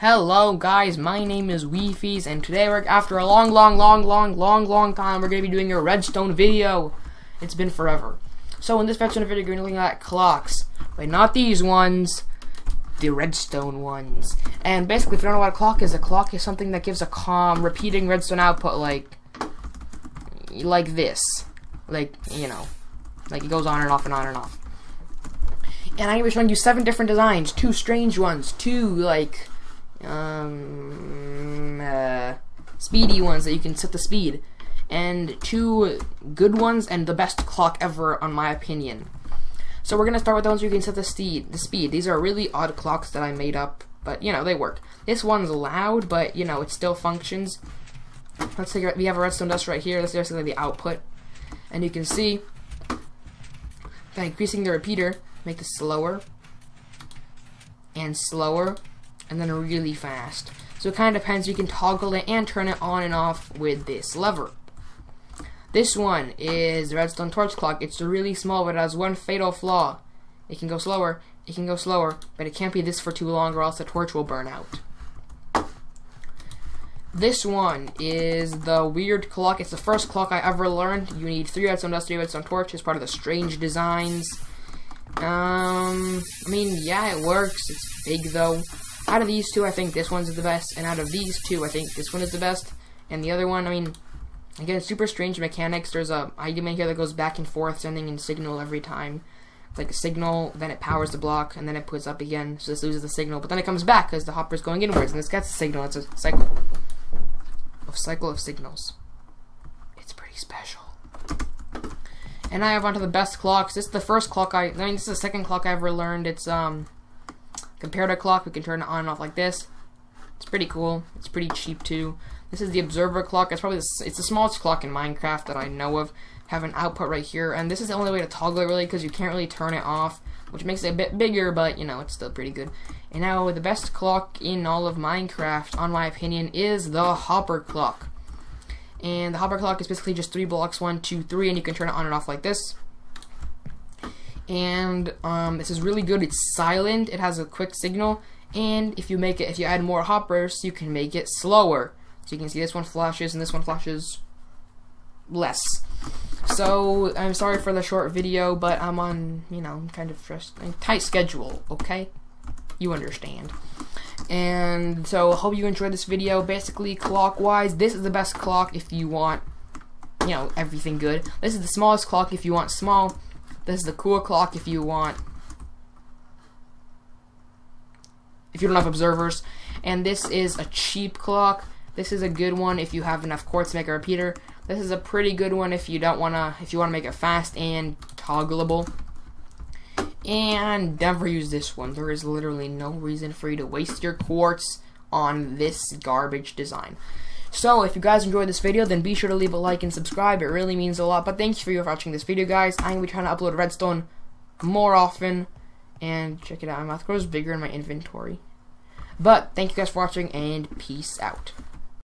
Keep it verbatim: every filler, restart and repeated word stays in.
Hello guys, my name is Wifies, and today we're, after a long, long, long, long, long, long time, we're going to be doing a redstone video. It's been forever. So in this redstone video, we're going to be looking at clocks, but not these ones, the redstone ones. And basically, if you don't know what a clock is, a clock is something that gives a calm, repeating redstone output, like, like this. Like, you know, like it goes on and off and on and off. And I'm going to be showing you seven different designs, two strange ones, two, like, um uh, speedy ones that you can set the speed, and two good ones, and the best clock ever on my opinion. So we're gonna start with the ones you can set the speed the speed these are really odd clocks that I made up, but you know, they work. This one's loud, but you know, it still functions. Let's take, we have a redstone dust right here. That's basically the output, and you can see by increasing the repeater, make this slower and slower, and then really fast. So it kind of depends. You can toggle it and turn it on and off with this lever. This one is the redstone torch clock. It's really small, but it has one fatal flaw. It can go slower, it can go slower, but it can't be this for too long or else the torch will burn out. This one is the weird clock. It's the first clock I ever learned. You need three redstone dust, three redstone torch. It's part of the strange designs. Um, I mean, yeah, it works. It's big though. Out of these two, I think this one's the best, and out of these two, I think this one is the best, and the other one, I mean, again, super strange mechanics. There's a argument here that goes back and forth, sending in signal every time. It's like a signal, then it powers the block, and then it puts up again, so this loses the signal, but then it comes back, because the hopper's going inwards, and this gets the signal. It's a cycle of cycle of signals. It's pretty special. And I have onto the best clocks. This is the first clock I, I mean, this is the second clock I ever learned. It's, um... compared to a clock, we can turn it on and off like this. It's pretty cool. It's pretty cheap too. This is the observer clock. It's probably the, it's the smallest clock in Minecraft that I know of. Have an output right here, and this is the only way to toggle it really, because you can't really turn it off, which makes it a bit bigger. But you know, it's still pretty good. And now the best clock in all of Minecraft, on my opinion, is the hopper clock. And the hopper clock is basically just three blocks: one, two, three, and you can turn it on and off like this. And um, this is really good. It's silent, it has a quick signal, and if you make it, if you add more hoppers, you can make it slower. So you can see this one flashes and this one flashes less. So I'm sorry for the short video, but I'm on, you know, kind of stressed, tight schedule, okay? You understand. And so I hope you enjoyed this video. Basically, clockwise, this is the best clock if you want, you know, everything good. This is the smallest clock if you want small. This is the cool clock if you want, if you don't have observers. And this is a cheap clock. This is a good one if you have enough quartz to make a repeater. This is a pretty good one if you don't wanna, if you wanna make it fast and toggleable. And never use this one. There is literally no reason for you to waste your quartz on this garbage design. So, if you guys enjoyed this video, then be sure to leave a like and subscribe. It really means a lot. But thank you for you watching this video, guys. I'm going to be trying to upload redstone more often. And check it out. My mouth grows bigger in my inventory. But, thank you guys for watching, and peace out.